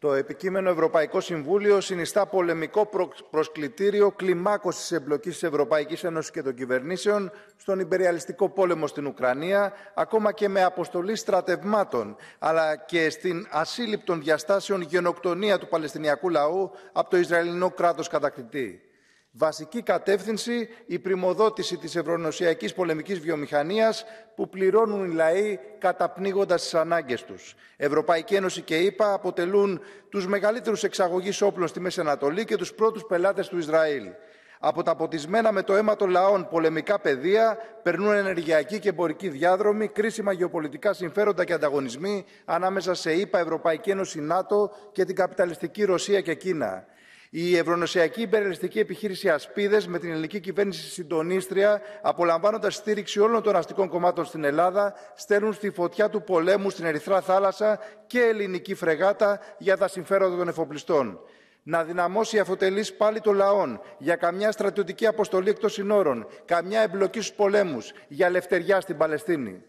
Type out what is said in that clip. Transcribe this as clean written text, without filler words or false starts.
Το επικείμενο Ευρωπαϊκό Συμβούλιο συνιστά πολεμικό προσκλητήριο κλιμάκωσης της εμπλοκής της Ευρωπαϊκής Ένωσης και των κυβερνήσεων στον υπεριαλιστικό πόλεμο στην Ουκρανία, ακόμα και με αποστολή στρατευμάτων, αλλά και στην ασύλληπτων διαστάσεων γενοκτονία του Παλαιστινιακού λαού από το Ισραηλινό κράτος κατακτητή. Βασική κατεύθυνση η πρημοδότηση της ευρωνοσιακής πολεμικής βιομηχανίας που πληρώνουν οι λαοί καταπνίγοντας τις ανάγκες τους. Ευρωπαϊκή Ένωση και ΗΠΑ αποτελούν τους μεγαλύτερους εξαγωγείς όπλων στη Μέση Ανατολή και τους πρώτους πελάτες του Ισραήλ. Από τα ποτισμένα με το αίμα των λαών πολεμικά πεδία περνούν ενεργειακοί και εμπορικοί διάδρομοι, κρίσιμα γεωπολιτικά συμφέροντα και ανταγωνισμοί ανάμεσα σε ΗΠΑ, Ευρωπαϊκή Ένωση, ΝΑΤΟ και την καπιταλιστική Ρωσία και Κίνα. Η ευρωνοσιακή υπερελιστική επιχείρηση Ασπίδες με την ελληνική κυβέρνηση συντονίστρια, απολαμβάνοντας στήριξη όλων των αστικών κομμάτων στην Ελλάδα, στέλνουν στη φωτιά του πολέμου στην Ερυθρά Θάλασσα και ελληνική φρεγάτα για τα συμφέροντα των εφοπλιστών. Να δυναμώσει η αφοτελής πάλι των λαών για καμιά στρατιωτική αποστολή εκτός συνόρων, καμιά εμπλοκή στους πολέμους, για ελευθεριά στην Παλαιστίνη.